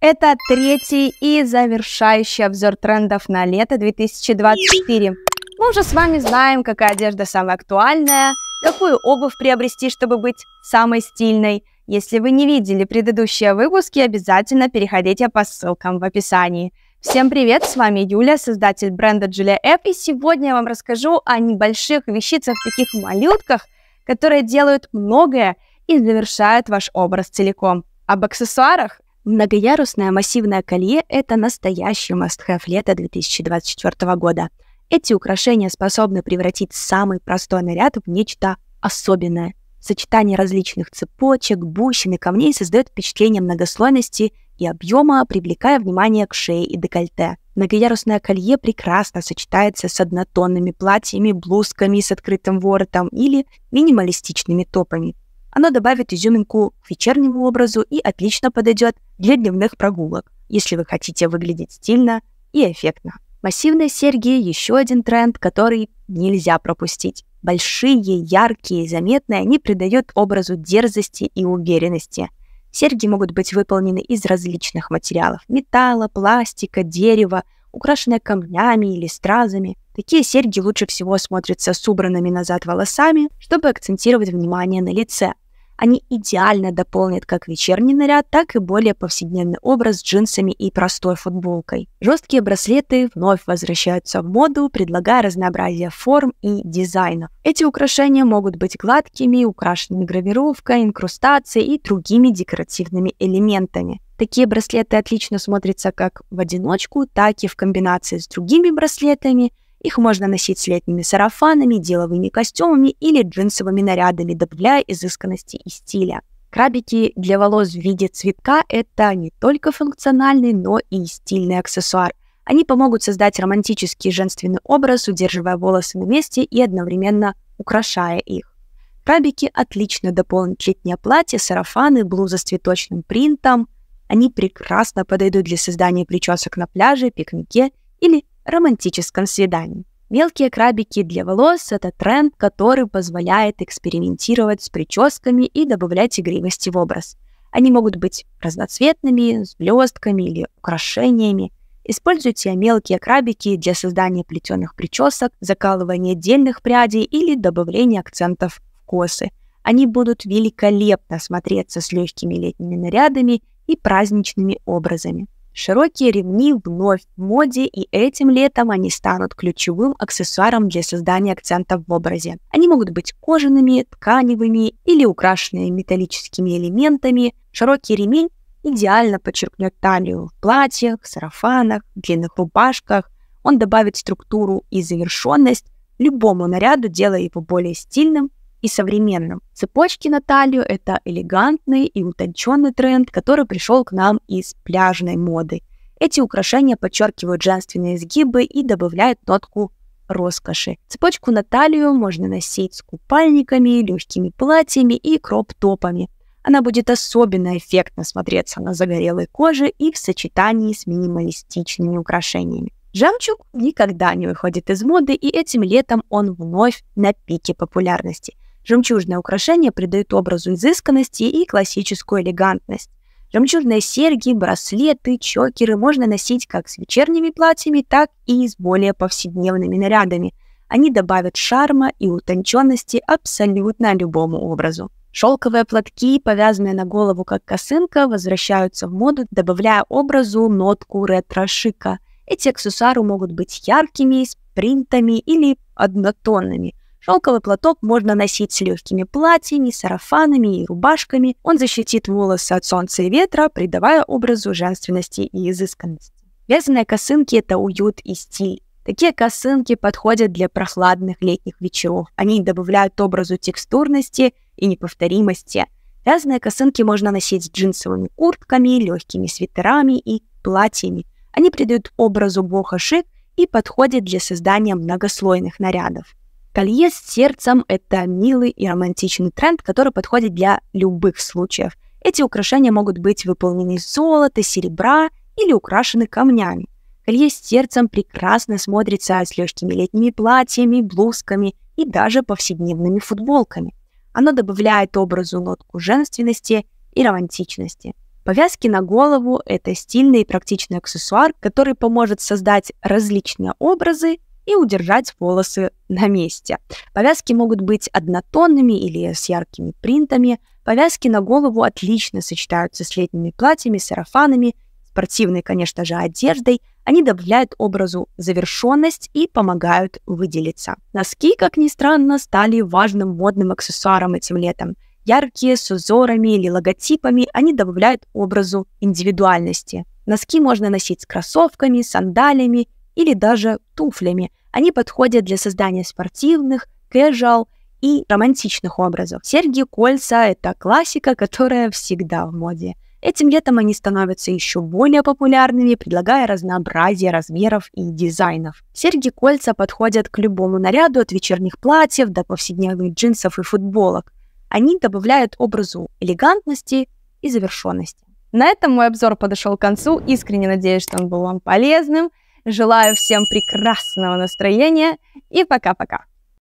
Это третий и завершающий обзор трендов на лето 2024. Мы уже с вами знаем, какая одежда самая актуальная, какую обувь приобрести, чтобы быть самой стильной. Если вы не видели предыдущие выпуски, обязательно переходите по ссылкам в описании. Всем привет, с вами Юля, создатель бренда Julia App, и сегодня я вам расскажу о небольших вещицах, таких малютках, которые делают многое и завершают ваш образ целиком. Об аксессуарах. Многоярусное массивное колье – это настоящий must-have лета 2024 года. Эти украшения способны превратить самый простой наряд в нечто особенное. Сочетание различных цепочек, бусин и камней создает впечатление многослойности и объема, привлекая внимание к шее и декольте. Многоярусное колье прекрасно сочетается с однотонными платьями, блузками с открытым воротом или минималистичными топами. Оно добавит изюминку к вечернему образу и отлично подойдет для дневных прогулок, если вы хотите выглядеть стильно и эффектно. Массивные серьги – еще один тренд, который нельзя пропустить. Большие, яркие и заметные, они придают образу дерзости и уверенности. Серьги могут быть выполнены из различных материалов – металла, пластика, дерева, украшенные камнями или стразами. Такие серьги лучше всего смотрятся с убранными назад волосами, чтобы акцентировать внимание на лице. Они идеально дополнят как вечерний наряд, так и более повседневный образ с джинсами и простой футболкой. Жесткие браслеты вновь возвращаются в моду, предлагая разнообразие форм и дизайнов. Эти украшения могут быть гладкими, украшенными гравировкой, инкрустацией и другими декоративными элементами. Такие браслеты отлично смотрятся как в одиночку, так и в комбинации с другими браслетами. Их можно носить с летними сарафанами, деловыми костюмами или джинсовыми нарядами, добавляя изысканности и стиля. Крабики для волос в виде цветка – это не только функциональный, но и стильный аксессуар. Они помогут создать романтический женственный образ, удерживая волосы на месте и одновременно украшая их. Крабики отлично дополнят летнее платье, сарафаны, блузы с цветочным принтом. Они прекрасно подойдут для создания причесок на пляже, пикнике или романтическом свидании. Мелкие крабики для волос – это тренд, который позволяет экспериментировать с прическами и добавлять игривости в образ. Они могут быть разноцветными, с блестками или украшениями. Используйте мелкие крабики для создания плетеных причесок, закалывания отдельных прядей или добавления акцентов в косы. Они будут великолепно смотреться с легкими летними нарядами и праздничными образами. Широкие ремни вновь в моде, и этим летом они станут ключевым аксессуаром для создания акцентов в образе. Они могут быть кожаными, тканевыми или украшенными металлическими элементами. Широкий ремень идеально подчеркнет талию в платьях, сарафанах, длинных рубашках. Он добавит структуру и завершенность любому наряду, делая его более стильным и современным. Цепочки на талию – это элегантный и утонченный тренд, который пришел к нам из пляжной моды. Эти украшения подчеркивают женственные изгибы и добавляют нотку роскоши. Цепочку на талию можно носить с купальниками, легкими платьями и кроп-топами. Она будет особенно эффектно смотреться на загорелой коже и в сочетании с минималистичными украшениями. Жемчуг никогда не выходит из моды, и этим летом он вновь на пике популярности. Жемчужное украшение придает образу изысканности и классическую элегантность. Жемчужные серьги, браслеты, чокеры можно носить как с вечерними платьями, так и с более повседневными нарядами. Они добавят шарма и утонченности абсолютно любому образу. Шелковые платки, повязанные на голову как косынка, возвращаются в моду, добавляя образу нотку ретро-шика. Эти аксессуары могут быть яркими, с принтами или однотонными. Шелковый платок можно носить с легкими платьями, сарафанами и рубашками. Он защитит волосы от солнца и ветра, придавая образу женственности и изысканности. Вязаные косынки – это уют и стиль. Такие косынки подходят для прохладных летних вечеров. Они добавляют образу текстурности и неповторимости. Вязаные косынки можно носить с джинсовыми куртками, легкими свитерами и платьями. Они придают образу бохо-шик и подходят для создания многослойных нарядов. Колье с сердцем – это милый и романтичный тренд, который подходит для любых случаев. Эти украшения могут быть выполнены из золота, серебра или украшены камнями. Колье с сердцем прекрасно смотрится с легкими летними платьями, блузками и даже повседневными футболками. Оно добавляет образу нотку женственности и романтичности. Повязки на голову – это стильный и практичный аксессуар, который поможет создать различные образы и удержать волосы на месте. Повязки могут быть однотонными или с яркими принтами. Повязки на голову отлично сочетаются с летними платьями, сарафанами, спортивной, конечно же, одеждой. Они добавляют образу завершенность и помогают выделиться. Носки, как ни странно, стали важным модным аксессуаром этим летом. Яркие, с узорами или логотипами, они добавляют образу индивидуальности. Носки можно носить с кроссовками, сандалями или даже туфлями. Они подходят для создания спортивных, кэжуал и романтичных образов. Серьги, кольца – это классика, которая всегда в моде. Этим летом они становятся еще более популярными, предлагая разнообразие размеров и дизайнов. Серьги-кольца подходят к любому наряду, от вечерних платьев до повседневных джинсов и футболок. Они добавляют образу элегантности и завершенности. На этом мой обзор подошел к концу. Искренне надеюсь, что он был вам полезным. Желаю всем прекрасного настроения и пока-пока!